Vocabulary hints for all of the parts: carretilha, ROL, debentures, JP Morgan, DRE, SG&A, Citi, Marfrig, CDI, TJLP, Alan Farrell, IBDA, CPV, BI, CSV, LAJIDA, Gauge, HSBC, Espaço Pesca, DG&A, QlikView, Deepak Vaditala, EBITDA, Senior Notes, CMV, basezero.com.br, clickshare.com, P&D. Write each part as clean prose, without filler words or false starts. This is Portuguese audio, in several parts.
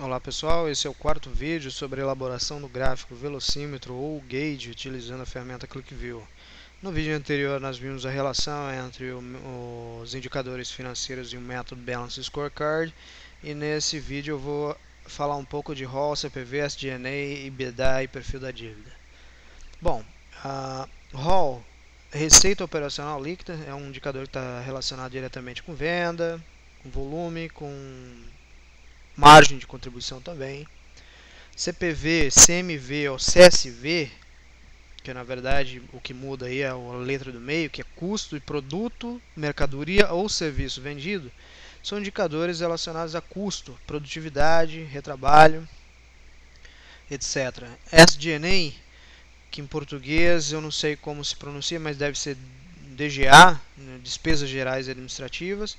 Olá pessoal, esse é o quarto vídeo sobre a elaboração do gráfico velocímetro ou gauge utilizando a ferramenta QlikView. No vídeo anterior nós vimos a relação entre os indicadores financeiros e o método Balance Scorecard, e nesse vídeo eu vou falar um pouco de ROL, CPV, SG&A, IBDA e perfil da dívida. Bom, ROL, receita operacional líquida, é um indicador que está relacionado diretamente com venda, com volume, com margem de contribuição também. CPV, CMV ou CSV, que na verdade o que muda aí é a letra do meio, que é custo de produto, mercadoria ou serviço vendido, são indicadores relacionados a custo, produtividade, retrabalho, etc. SG&A, que em português eu não sei como se pronuncia, mas deve ser DGA, despesas gerais administrativas.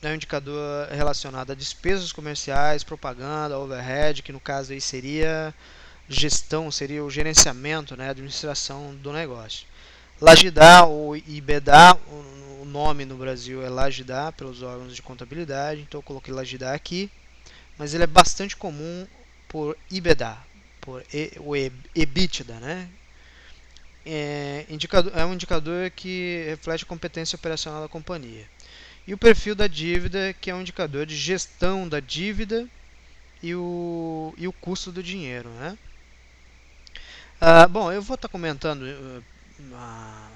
É um indicador relacionado a despesas comerciais, propaganda, overhead, que no caso aí seria gestão, seria o gerenciamento, né, administração do negócio. LAJIDA ou IBDA, o nome no Brasil é LAJIDA pelos órgãos de contabilidade, então eu coloquei LAJIDA aqui, mas ele é bastante comum por IBDA, por EBITDA, né? É um indicador que reflete a competência operacional da companhia. E o perfil da dívida, que é um indicador de gestão da dívida e o custo do dinheiro, né? Bom, eu vou estar comentando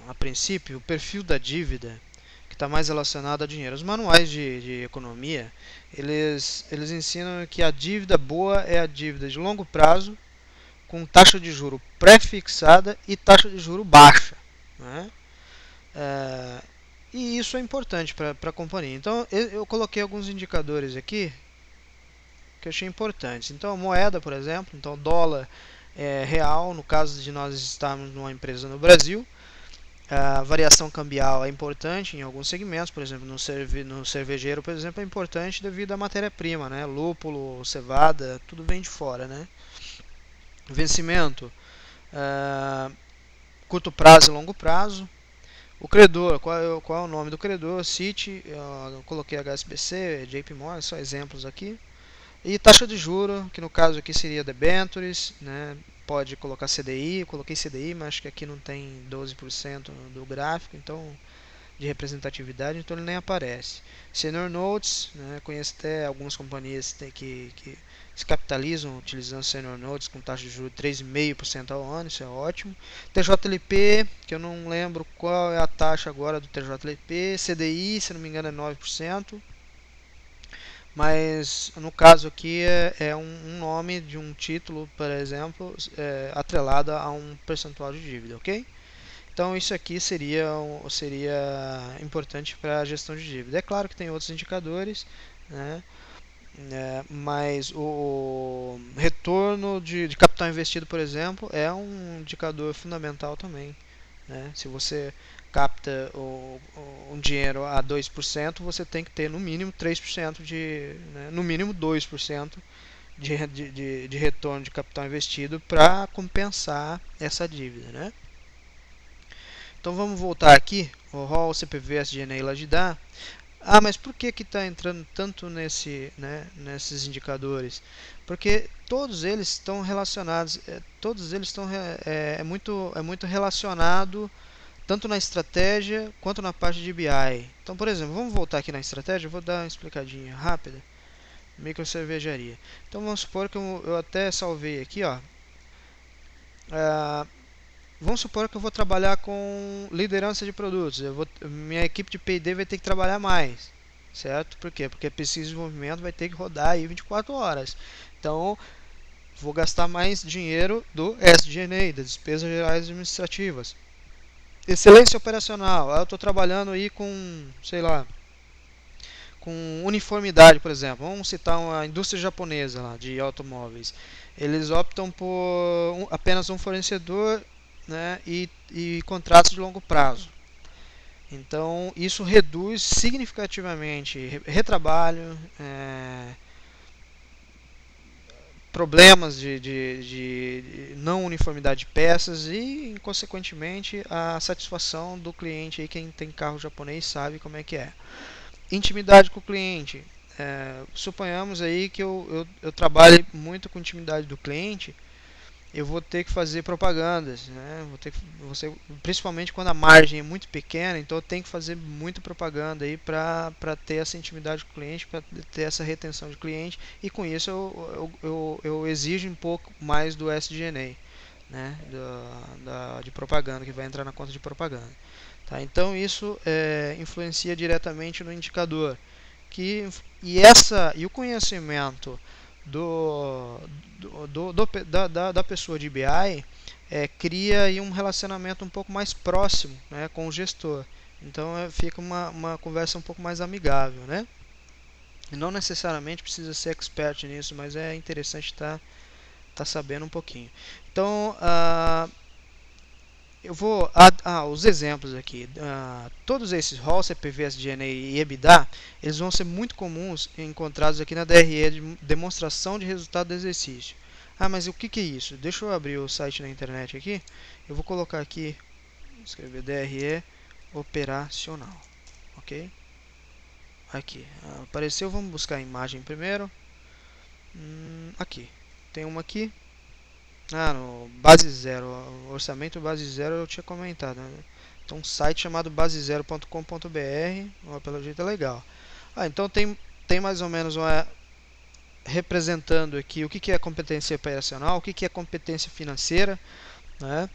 a princípio o perfil da dívida, que está mais relacionado a dinheiro. Os manuais de economia, eles ensinam que a dívida boa é a dívida de longo prazo, com taxa de juro pré-fixada e taxa de juro baixa, né? E isso é importante para a companhia. Então eu coloquei alguns indicadores aqui que eu achei importantes. Então a moeda, por exemplo, então dólar é real, no caso de nós estarmos numa empresa no Brasil. A variação cambial é importante em alguns segmentos, por exemplo, no cervejeiro, por exemplo, é importante devido à matéria-prima, né? Lúpulo, cevada, tudo vem de fora, né? Vencimento, curto prazo e longo prazo. O credor, qual é o nome do credor, Citi, eu coloquei HSBC, JP Morgan, só exemplos aqui. E taxa de juros, que no caso aqui seria debentures, né? Pode colocar CDI, eu coloquei CDI, mas acho que aqui não tem 12% do gráfico, então de representatividade, então ele nem aparece. Senior Notes, né? Conheço até algumas companhias que se capitalizam utilizando Senior Notes com taxa de juros de 3,5% ao ano, isso é ótimo. TJLP, que eu não lembro qual é a taxa agora do TJLP, CDI, se não me engano é 9%, mas no caso aqui é um nome de um título, por exemplo, atrelado a um percentual de dívida, ok? Então isso aqui seria importante para a gestão de dívida. É claro que tem outros indicadores, né? Mas o retorno de capital investido, por exemplo, é um indicador fundamental também, né? Se você capta um dinheiro a 2%, você tem que ter no mínimo 3% no mínimo 2% de retorno de capital investido para compensar essa dívida, né? Então vamos voltar aqui, o ROL, CPV, SG&A e LAJIDA. Mas por que está entrando tanto nesses indicadores? Porque todos eles estão relacionados, é muito relacionado tanto na estratégia quanto na parte de BI. Então, por exemplo, vamos voltar aqui na estratégia, eu vou dar uma explicadinha rápida. Micro cervejaria. Então vamos supor que eu até salvei aqui, ó. Vamos supor que eu vou trabalhar com liderança de produtos, minha equipe de P&D vai ter que trabalhar mais, certo? Por quê? Porque pesquisa e desenvolvimento vai ter que rodar aí 24 horas, então vou gastar mais dinheiro do SG&A, das despesas gerais administrativas. Excelência operacional, eu estou trabalhando aí com, sei lá, com uniformidade, por exemplo, vamos citar uma indústria japonesa lá, de automóveis, eles optam por apenas um fornecedor, né, e contratos de longo prazo. Então isso reduz significativamente retrabalho, problemas de não uniformidade de peças e, consequentemente, a satisfação do cliente. Aí, quem tem carro japonês sabe como é que é. Intimidade com o cliente, suponhamos aí que eu trabalhe muito com intimidade do cliente, eu vou ter que fazer propagandas, né? Principalmente quando a margem é muito pequena, então eu tenho que fazer muita propaganda aí para ter essa intimidade com o cliente, para ter essa retenção de cliente, e com isso eu exijo um pouco mais do SG&A, né? de propaganda, que vai entrar na conta de propaganda, tá? Então isso influencia diretamente no indicador, e o conhecimento da pessoa de BI cria aí um relacionamento um pouco mais próximo, né, com o gestor. Então fica uma conversa um pouco mais amigável, né? E não necessariamente precisa ser expert nisso, mas é interessante estar sabendo um pouquinho. Então eu vou os exemplos aqui, todos esses ROL, CPV, SG&A e EBITDA, eles vão ser muito comuns encontrados aqui na DRE, de demonstração de resultado do exercício. Ah, mas o que é isso? Deixa eu abrir o site na internet aqui, eu vou colocar aqui, escrever DRE operacional, ok? Aqui, apareceu, vamos buscar a imagem primeiro, aqui, tem uma aqui. No Base Zero, orçamento Base Zero eu tinha comentado, né? Então um site chamado basezero.com.br, pelo jeito é legal. Então tem mais ou menos representando aqui o que é competência operacional, o que é competência financeira, né?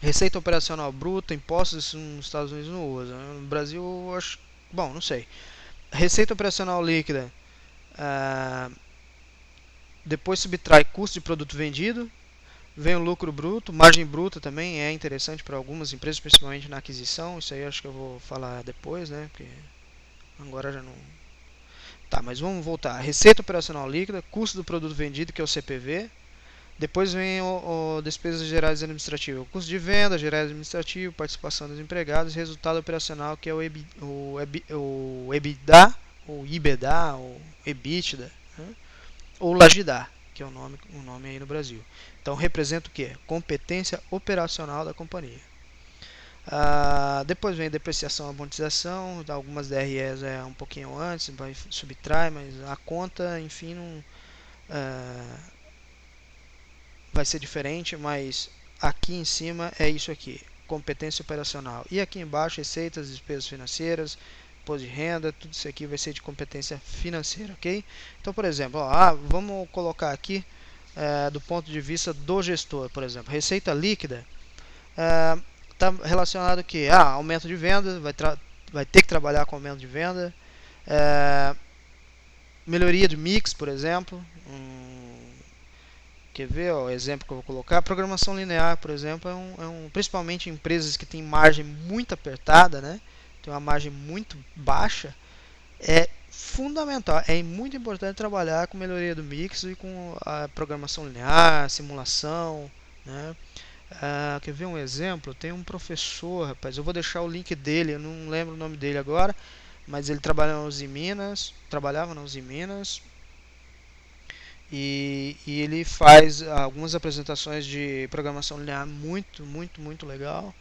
Receita operacional bruta, impostos, nos Estados Unidos não usa, no Brasil eu acho, bom, não sei. Receita operacional líquida, depois subtrai custo de produto vendido, vem o lucro bruto, margem bruta também é interessante para algumas empresas, principalmente na aquisição. Isso aí acho que eu vou falar depois, né? Porque agora já não. Tá, mas vamos voltar. Receita operacional líquida, custo do produto vendido, que é o CPV. Depois vem despesas gerais administrativas, custo de venda, gerais administrativo, participação dos empregados, resultado operacional, que é o EBITDA, ou IBDA, ou EBITDA, né? Ou LAJIDA, que é o nome aí no Brasil. Então representa o que? Competência operacional da companhia. Depois vem depreciação e amortização, algumas DREs é um pouquinho antes, vai subtrai, mas a conta, enfim, não, vai ser diferente, mas aqui em cima é isso aqui, competência operacional. E aqui embaixo, receitas, despesas financeiras, imposto de renda, tudo isso aqui vai ser de competência financeira, ok? Então, por exemplo, vamos colocar aqui do ponto de vista do gestor, por exemplo, receita líquida está relacionado que aumento de venda, vai ter que trabalhar com aumento de venda, melhoria de mix, por exemplo, quer ver o exemplo que eu vou colocar? Programação linear, por exemplo, principalmente em empresas que têm margem muito apertada, né? Tem uma margem muito baixa, é fundamental, é muito importante trabalhar com melhoria do mix e com a programação linear, simulação, né? Quer ver um exemplo? Tem um professor, rapaz, eu vou deixar o link dele, eu não lembro o nome dele agora, mas ele trabalhava na Usiminas, e ele faz algumas apresentações de programação linear muito legal.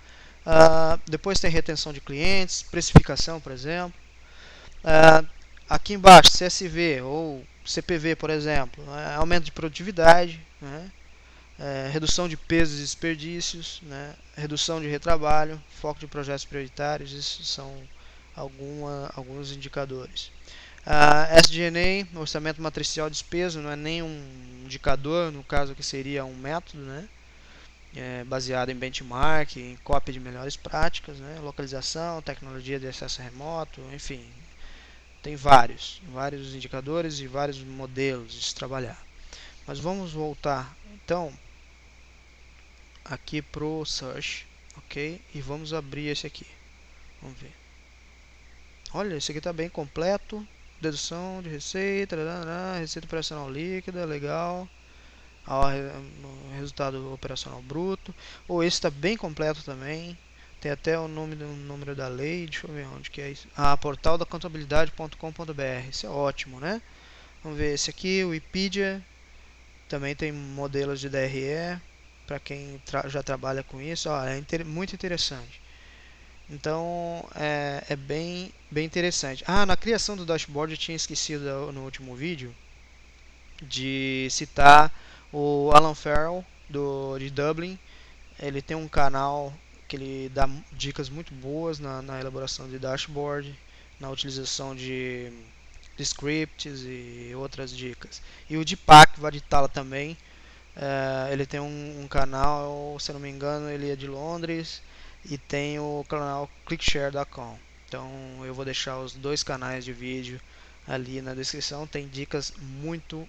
Depois tem retenção de clientes, precificação, por exemplo. Aqui embaixo, CSV ou CPV, por exemplo, aumento de produtividade, né? Redução de pesos e desperdícios, né? Redução de retrabalho, foco de projetos prioritários. Isso são alguns indicadores. SG&A, orçamento matricial de despesa, não é nem um indicador, no caso que seria um método, né? Baseado em benchmark, em cópia de melhores práticas, né? Localização, tecnologia de acesso remoto, enfim, tem vários indicadores e vários modelos de se trabalhar. Mas vamos voltar então aqui para o search, ok? E vamos abrir esse aqui, vamos ver. Olha, esse aqui está bem completo, dedução de receita, receita operacional líquida, legal. Resultado operacional bruto, esse está bem completo também, tem até o nome do número da lei, deixa eu ver onde que é isso, portaldecontabilidade.com.br, isso é ótimo, né? Vamos ver esse aqui, o IBDA, também tem modelos de DRE, para quem já trabalha com isso, é muito interessante. Então é bem interessante. Ah, na criação do dashboard eu tinha esquecido no último vídeo de citar o Alan Farrell de Dublin. Ele tem um canal que ele dá dicas muito boas na elaboração de dashboard, na utilização de scripts e outras dicas. E o Deepak Vaditala também, ele tem um canal, se não me engano ele é de Londres, e tem o canal clickshare.com. Então eu vou deixar os dois canais de vídeo ali na descrição, tem dicas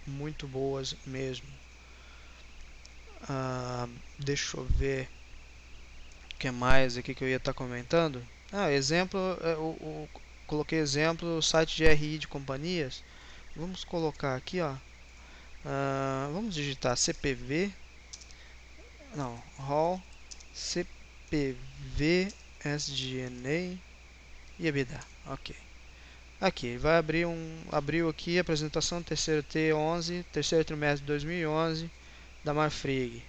muito boas mesmo. Deixa eu ver o que mais aqui que eu ia estar comentando. Exemplo, eu coloquei exemplo site de DRE de companhias. Vamos colocar aqui, ó, vamos digitar CPV, não, ROL, CPV, SG&A e EBITDA. Ok, aqui vai abrir abriu aqui a apresentação terceiro T11, terceiro trimestre de 2011 da Marfrig.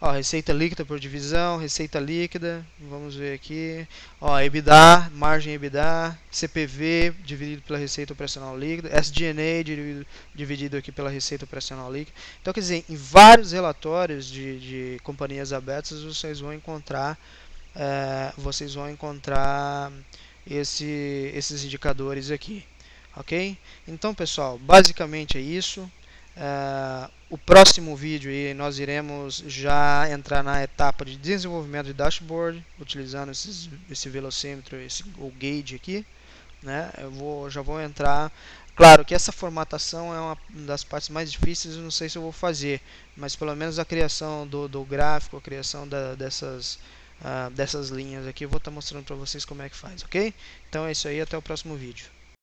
Ó, receita líquida por divisão, receita líquida, vamos ver aqui, ó, EBITDA, margem EBITDA, CPV dividido pela receita operacional líquida, SG&A dividido aqui pela receita operacional líquida. Então, quer dizer, em vários relatórios de companhias abertas vocês vão encontrar esses indicadores aqui, ok? Então, pessoal, basicamente é isso. O próximo vídeo aí nós iremos já entrar na etapa de desenvolvimento de dashboard, utilizando esse velocímetro, o gauge aqui, né? Já vou entrar. Claro que essa formatação é uma das partes mais difíceis, eu não sei se eu vou fazer, mas pelo menos a criação do gráfico, a criação dessas linhas aqui, eu vou estar mostrando para vocês como é que faz, ok? Então é isso aí, até o próximo vídeo.